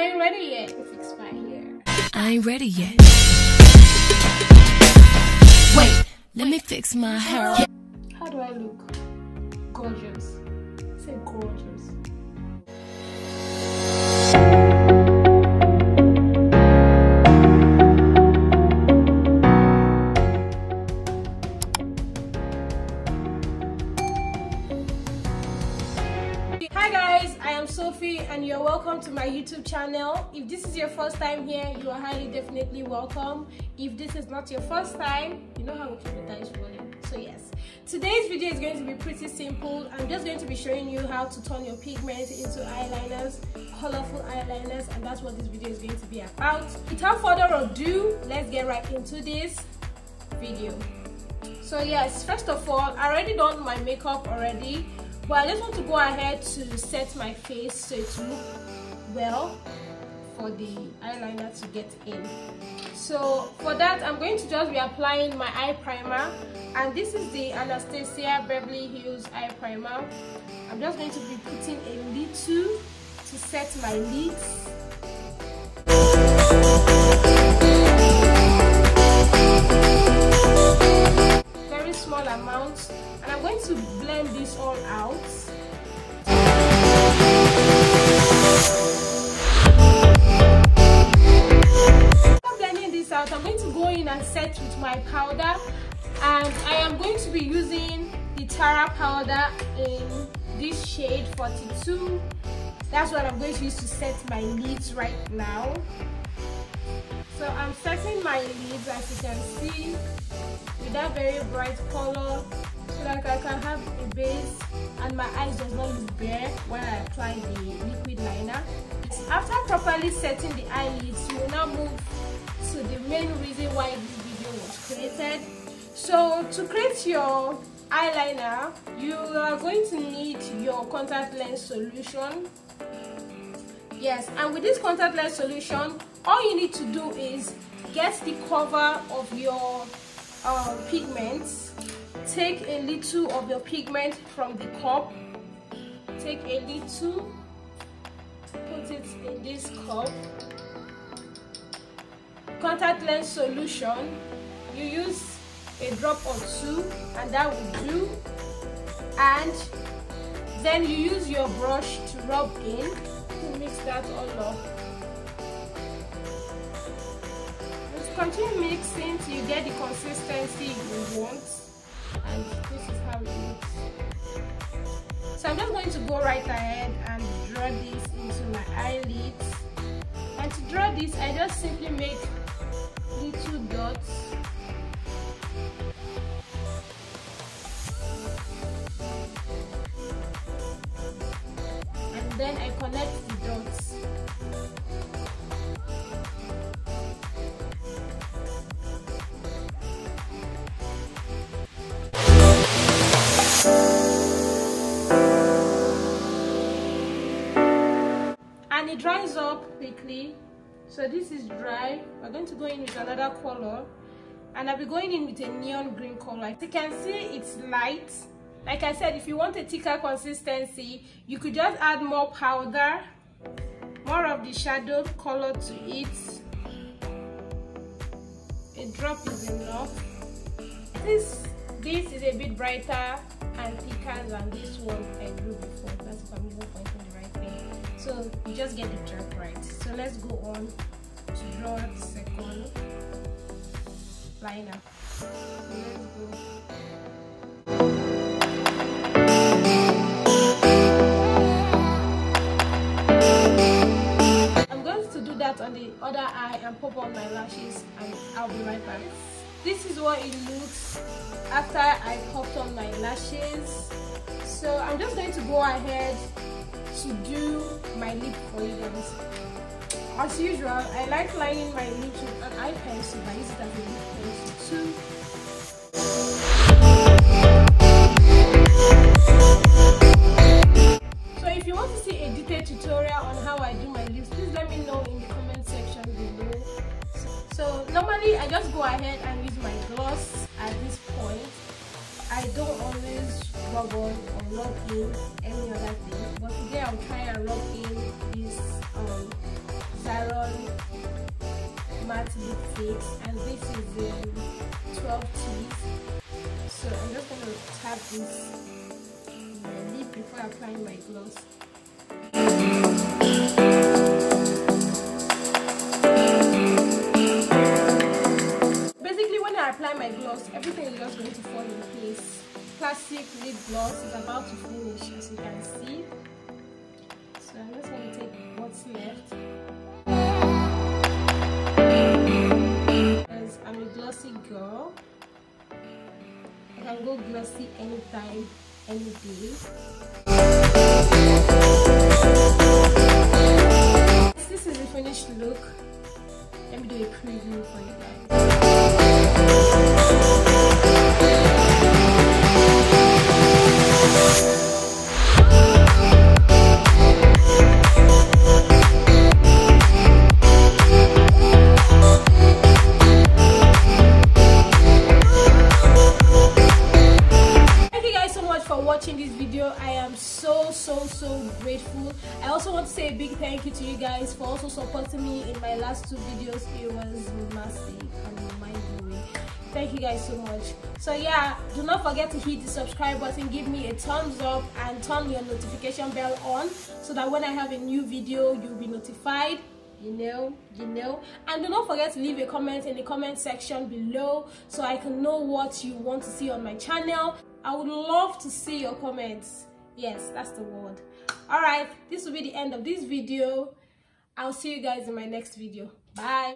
I ain't ready yet to fix my hair. I ain't ready yet. Wait, let me fix my hair. How do I look? Gorgeous. Say gorgeous. And you're welcome to my YouTube channel. If this is your first time here, you are highly definitely welcome. If this is not your first time, you know how we keep the dice rolling. So yes, today's video is going to be pretty simple. I'm just going to be showing you how to turn your pigments into eyeliners, colorful eyeliners, and that's what this video is going to be about. Without further ado, let's get right into this video. So yes, first of all, I already done my makeup already. But I just want to go ahead to set my face so it looks well for the eyeliner to get in. So for that, I'm going to just be applying my eye primer, and this is the Anastasia Beverly Hills eye primer. I'm just going to be putting a little to set my lids. Very small amount. And I'm going to blend this all out. After blending this out, I'm going to go in and set with my powder, and I am going to be using the Tara powder in this shade 42. That's what I'm going to use to set my lids right now. So I'm setting my lids, as you can see, with that very bright color, so that I can have a base and my eyes does not look bare when I apply the liquid liner. After properly setting the eyelids, we will now move to the main reason why this video was created. So to create your eyeliner, you are going to need your contact lens solution. Yes, and with this contact lens solution, all you need to do is get the cover of your pigments. Take a little of your pigment from the cup. Take a little, put it in this cup. Contact lens solution, you use a drop or two, and that will do. And then you use your brush to rub in. Mix that all up. Just continue mixing till you get the consistency you want, and this is how it looks. So I'm just going to go right ahead and draw this into my eyelids, and to draw this I just simply make little dots. Then I connect the dots. And it dries up quickly. So this is dry. We're going to go in with another color. And I'll be going in with a neon green color. As you can see, it's light. Like I said, if you want a thicker consistency, you could just add more powder, more of the shadow color to it. A drop is enough. This is a bit brighter and thicker than this one I drew before. That's if I'm even pointing the right thing. So you just get the drop right. So let's go on to draw the second liner. So let's go. On the other eye and pop on my lashes, and I'll be right back. This is what it looks after I popped on my lashes. So I'm just going to go ahead to do my lip foliage. As usual, I like lining my lips with an eye pencil, but I use it as a lip pencil too. So if you want to see a detailed tutorial on how I do my lips, please let me know in the comments section below. So normally I just go ahead and use my gloss at this point. I don't always rub on or rub in any other thing, but today I'll try and rub in this deep fruit, and this is in 12 teas. So I'm just going to tap this lip before applying my gloss. Basically, when I apply my gloss, everything is just going to fall in place. Classic lip gloss is about to finish, as you can see. So I'm just going to take what's left. Because I'm a glossy girl, I can go glossy anytime, any day. This is the finished look. Let me do a preview for you guys. Grateful. I also want to say a big thank you to you guys for also supporting me in my last two videos. It was massive and mind-blowing. Thank you guys so much. So yeah, do not forget to hit the subscribe button, give me a thumbs up, and turn your notification bell on so that when I have a new video, you'll be notified. You know. And do not forget to leave a comment in the comment section below so I can know what you want to see on my channel. I would love to see your comments. Yes, that's the word. All right, this will be the end of this video. I'll see you guys in my next video. Bye.